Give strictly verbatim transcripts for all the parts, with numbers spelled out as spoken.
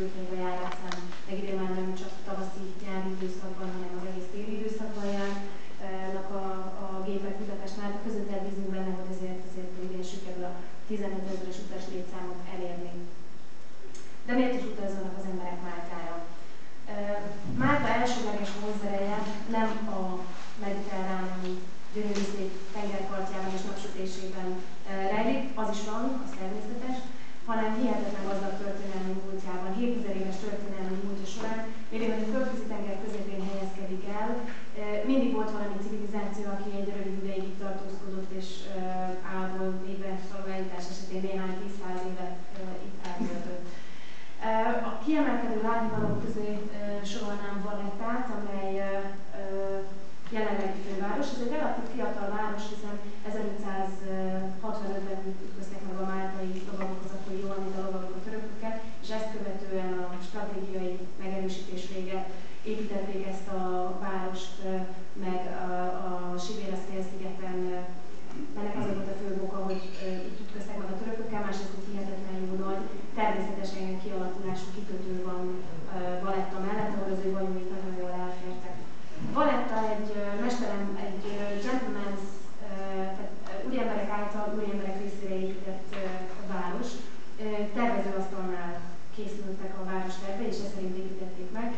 Körülménybe járásán, meg ide már nem csak tavaszi nyári időszakban, hanem az egész téli időszakban járnak a, a gépek Budapestnál, de között elbízunk benne, hogy azért azért igen sikerül a tizenöt ezeres utas létszámot elérni. De miért is utazzanak az emberek Máltára? Málta elsődleges vonzereje nem a mediterráni gyönyörű szép tengerpartjában és napsütésében rejlik, az is van, az természetes, hanem hihetetlen gazdag történelmi múltjában, hétezer éves történelmi múltja során, mivel a földközi tenger közepén helyezkedik el, mindig volt valami civilizáció, aki egy rövid ideig itt tartózkodott, és álból éves találítás esetén néhány tízszáz évet itt átöltött. A kiemelkedő lágyvalók közé sorolnám Vallettát, amely jelenlegi főváros. Ez egy relatív fiatal város, hiszen ezerötszázhatvanötben ütköztek meg a máltai lovagok, az akkori johannita lovagok a törököket, és ezt követően a stratégiai megerősítés vége építették ezt a várost, meg a, a Sibéra-szélszigeten, ennek az volt a fő oka, hogy itt ütköztek meg a törökökkel, másrészt egy hihetetlen jó nagy, természetesen kialakulású kikötő van Valletta mellett, ahol az ő vagyonuk nagyon jól elfértek. Valletta egy mesterem, egy gentleman's, tehát úri emberek által úri emberek részére épített város. Tervezőasztalnál készültek a város terve, és ezt szerint építették meg.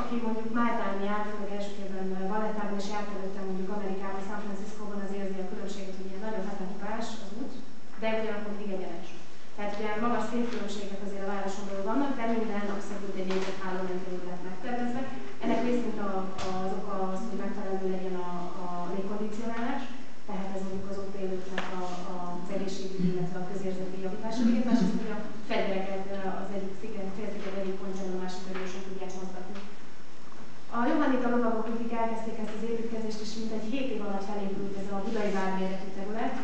Aki mondjuk Máltán járt, meg elsőképpen Vallettában, és járt előtte mondjuk Amerikában, San Franciscóban, az érzi a különbséget, hogy ilyen nagyon hátányipás az út, de ugyanakkor még egyenes. Tehát ilyen magas szétkülönbségek azért a városon belül vannak, de minden abszolút egy építháló mentén lett megtervezve. Ennek részint a, az oka az, hogy megfelelő legyen a, a légkondicionálás, tehát ez mondjuk az ott élőknek a, a, az egészségügyi, illetve a közérzeti javítása. Másrészt, hogy a fegyvereket az egyik félsziget egyik pontján a másik erősen tudják mozgatni. A johannita lovagok mindig elkezdték ezt az építkezést, és mintegy hét év alatt felépült ez a budai vár méretű terület.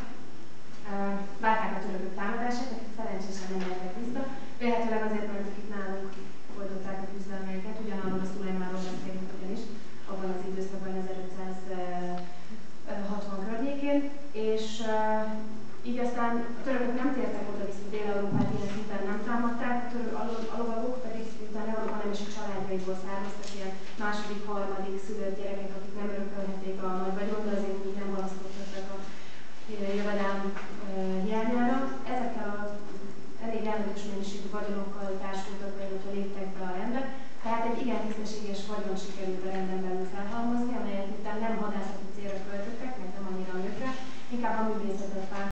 Várták a törökök támadását, akik szerencsésen nem nyertek vissza. Vélhetőleg azért, mert akik nálunk fordították a küzdelmeiket, ugyanarról a Szulajmáról beszélünk ugyanis, abban az időszakban ezerötszázhatvan környékén, és így aztán a törökök nem tértek oda vissza, Dél-Európát ilyen szinten nem támadták, a lovagok pedig utána Európa nem is a családjaikból származtak, ilyen második, harmadik szülők, gyerekek, akik nem örökölhették a nagy vagyont, de azért így nem halasztottak a jövedelem hiányára. Ezekkel az elég jelentős mennyiségű vagyonokkal társultak, vagy ott léptek be a rendbe, tehát egy igen tisztességes vagyon sikerült